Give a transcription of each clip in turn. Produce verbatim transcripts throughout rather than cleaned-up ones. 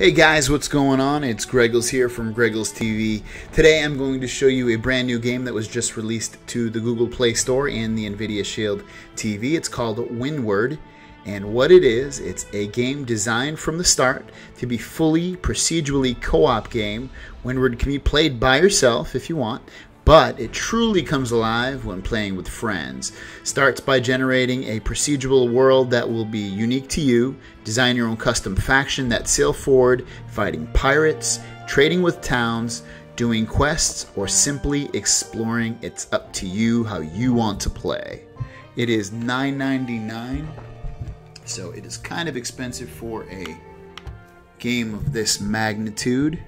Hey guys, what's going on? It's Greggles here from Greggles T V. Today I'm going to show you a brand new game that was just released to the Google Play Store and the Nvidia Shield T V. It's called Windward, and what it is, it's a game designed from the start to be fully procedurally co-op game. Windward can be played by yourself if you want, but it truly comes alive when playing with friends. Starts by generating a procedural world that will be unique to you. Design your own custom faction that sail forward, fighting pirates, trading with towns, doing quests, or simply exploring. It's up to you how you want to play. It is nine ninety-nine, so it is kind of expensive for a game of this magnitude.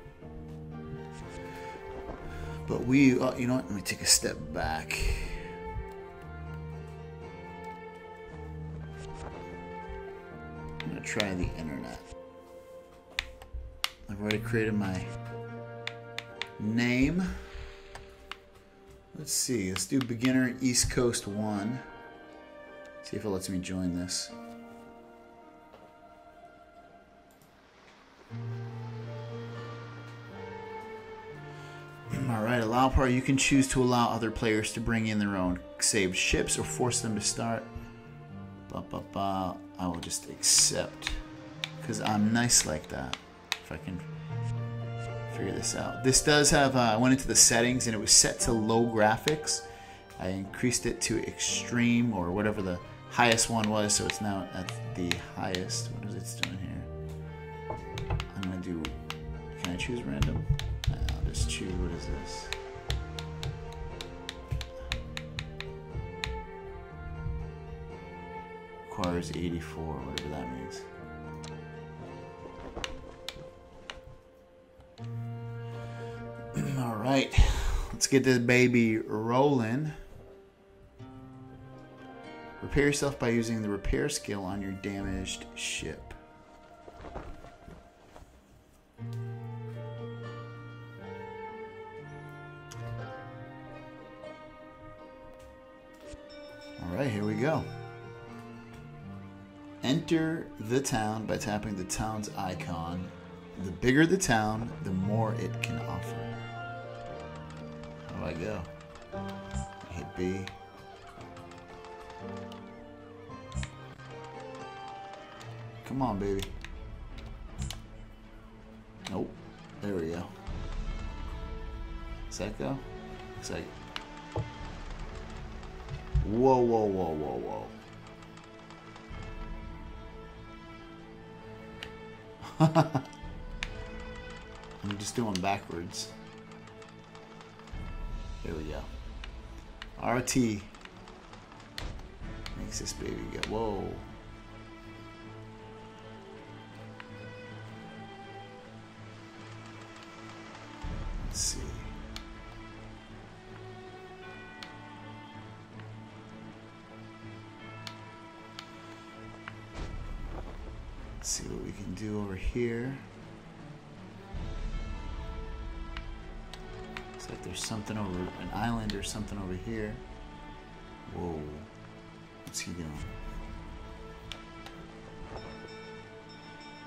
But we, oh, you know what, let me take a step back. I'm gonna try the internet. I've already created my name. Let's see, let's do beginner East Coast one. See if it lets me join this. Alright, allow power. You can choose to allow other players to bring in their own saved ships or force them to start. Bah, bah, bah. I will just accept because I'm nice like that. If I can figure this out. This does have, uh, I went into the settings and it was set to low graphics. I increased it to extreme or whatever the highest one was, so it's now at the highest. What is it doing here? I'm going to do, can I choose random? Just choose, what is this? Requires eighty-four, whatever that means. All right, let's get this baby rolling. Repair yourself by using the repair skill on your damaged ship. Alright, here we go. Enter the town by tapping the town's icon. The bigger the town, the more it can offer. How do I go? I hit B. Come on, baby. Nope. There we go. Does that go? Looks like. Whoa, whoa, whoa, whoa, whoa. I'm just doing backwards. There we go. R T makes this baby go. Whoa. Let's see. Let's see what we can do over here. Looks like there's something over an island or something over here. Whoa. What's he doing?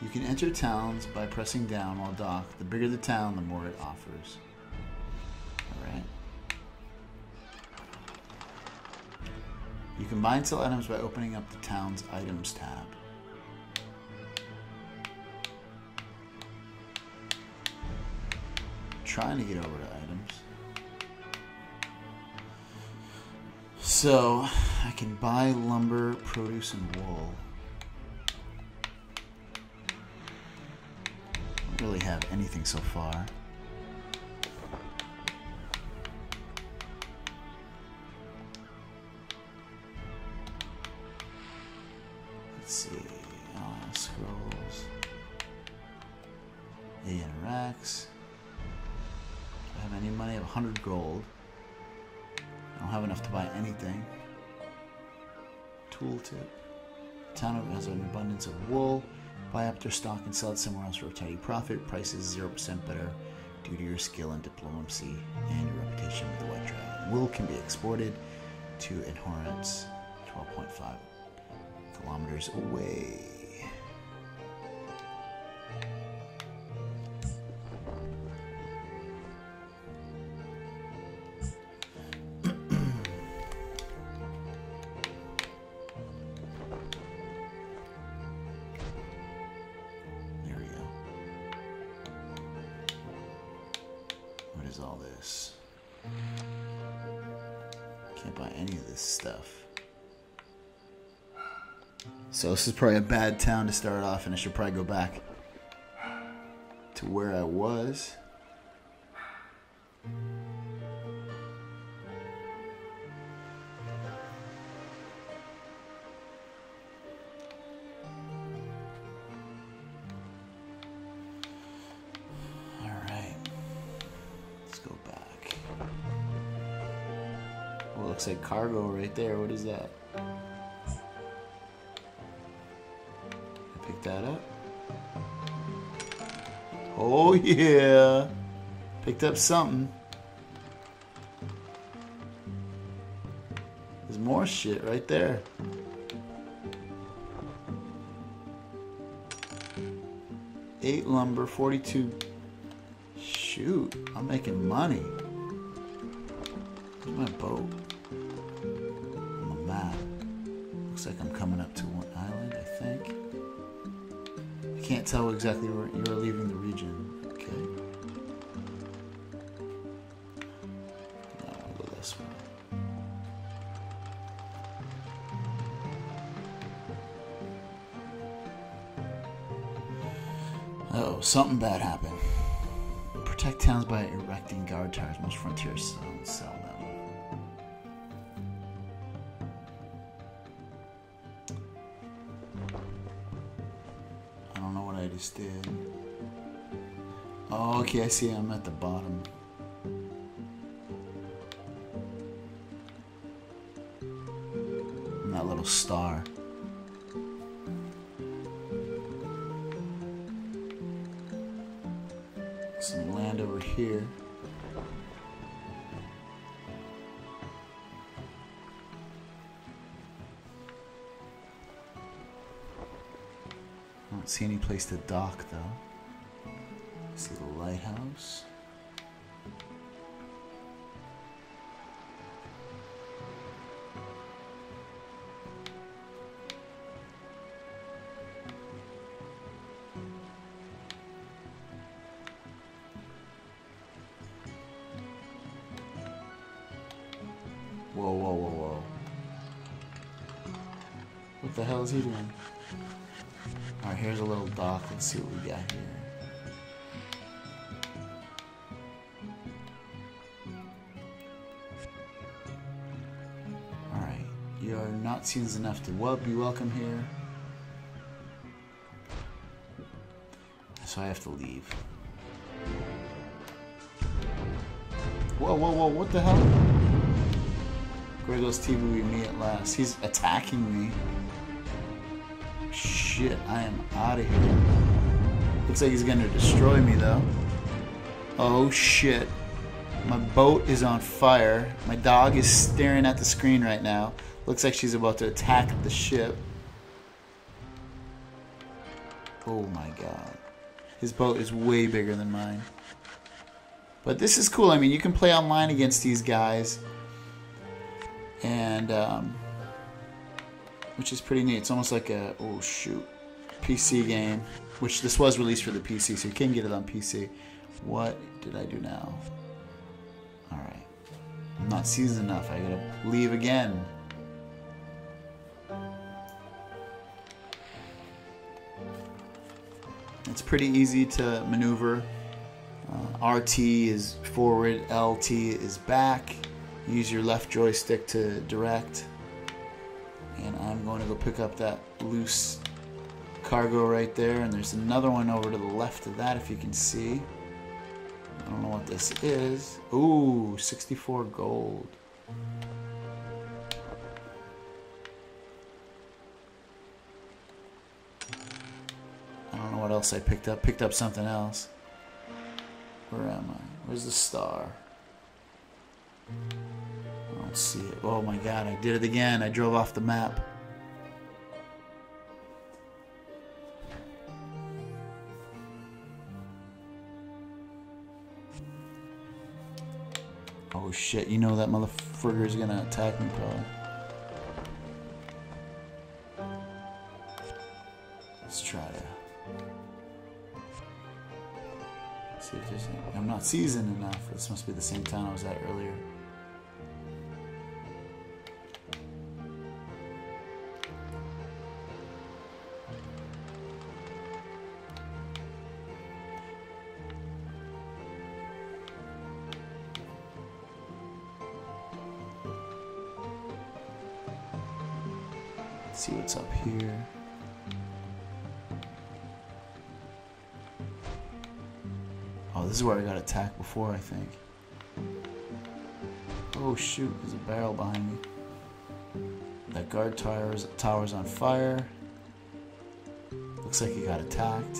You can enter towns by pressing down while docked. The bigger the town, the more it offers. Alright. You can buy and sell items by opening up the town's items tab. Trying to get over to items, so I can buy lumber, produce, and wool. I don't really have anything so far. Let's see, uh, scrolls, and racks. Have any money? I have one hundred gold. I don't have enough to buy anything. Tooltip. The town has an abundance of wool. Buy up their stock and sell it somewhere else for a tidy profit. Price is zero percent better due to your skill and diplomacy and your reputation with the White Dragon. Wool can be exported to adherents twelve point five kilometers away. is all this? Can't buy any of this stuff. So this is probably a bad town to start off, and I should probably go back to where I was. Looks like cargo right there. What is that? I picked that up. Oh yeah, picked up something. There's more shit right there. Eight lumber, forty-two. Shoot, I'm making money. Where's my boat? Looks like I'm coming up to one island, I think. I can't tell exactly where you're leaving the region. Okay. No, I'll go this way. Uh oh, something bad happened. Protect towns by erecting guard towers. Most frontier zones sell them. Did. Oh, okay, I see I'm at the bottom. And that little star. Some land over here. I don't see any place to dock though. See the lighthouse. Whoa, whoa, whoa, whoa. What the hell is he doing? Alright, here's a little dock. Let's see what we got here. Alright, you're not seasoned enough to well, be welcome here. So I have to leave. Whoa, whoa, whoa, what the hell? Greggles T V with me at last. He's attacking me. Shit, I am out of here. Looks like he's gonna destroy me though. Oh shit. My boat is on fire. My dog is staring at the screen right now. Looks like she's about to attack the ship. Oh my god. His boat is way bigger than mine. But this is cool. I mean, you can play online against these guys. And, um... which is pretty neat. It's almost like a, oh shoot, P C game, which this was released for the P C, so you can get it on P C. What did I do now? Alright. I'm not seasoned enough. I gotta leave again. It's pretty easy to maneuver. Uh, R T is forward, L T is back. Use your left joystick to direct. And I'm going to go pick up that loose cargo right there. And there's another one over to the left of that, if you can see. I don't know what this is. Ooh, sixty-four gold. I don't know what else I picked up. Picked up something else. Where am I? Where's the star? See it. Oh my god, I did it again. I drove off the map. Oh shit, you know that motherfucker is gonna attack me probably. Let's try to See if there's any. I'm not seasoned enough. This must be the same town I was at earlier. Let's see what's up here. Oh, this is where I got attacked before, I think. Oh shoot, there's a barrel behind me. That guard tower's, tower's on fire. Looks like he got attacked.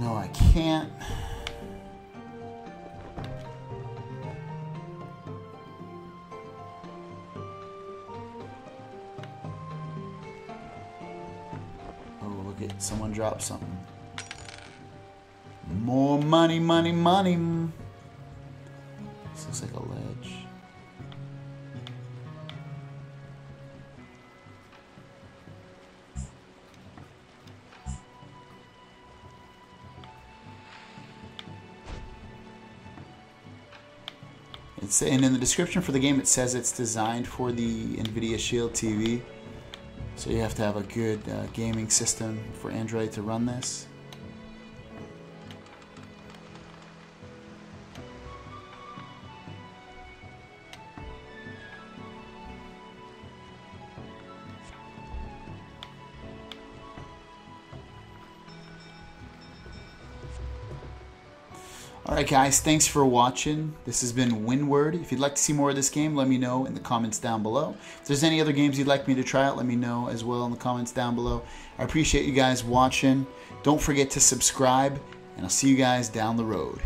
No, I can't. Oh, look at someone dropped something. More money, money, money. This looks like a ledge. It's, and in the description for the game, it says it's designed for the Nvidia Shield T V. So you have to have a good uh, gaming system for Android to run this. Alright guys, thanks for watching. This has been Windward. If you'd like to see more of this game, let me know in the comments down below. If there's any other games you'd like me to try out, let me know as well in the comments down below. I appreciate you guys watching. Don't forget to subscribe, and I'll see you guys down the road.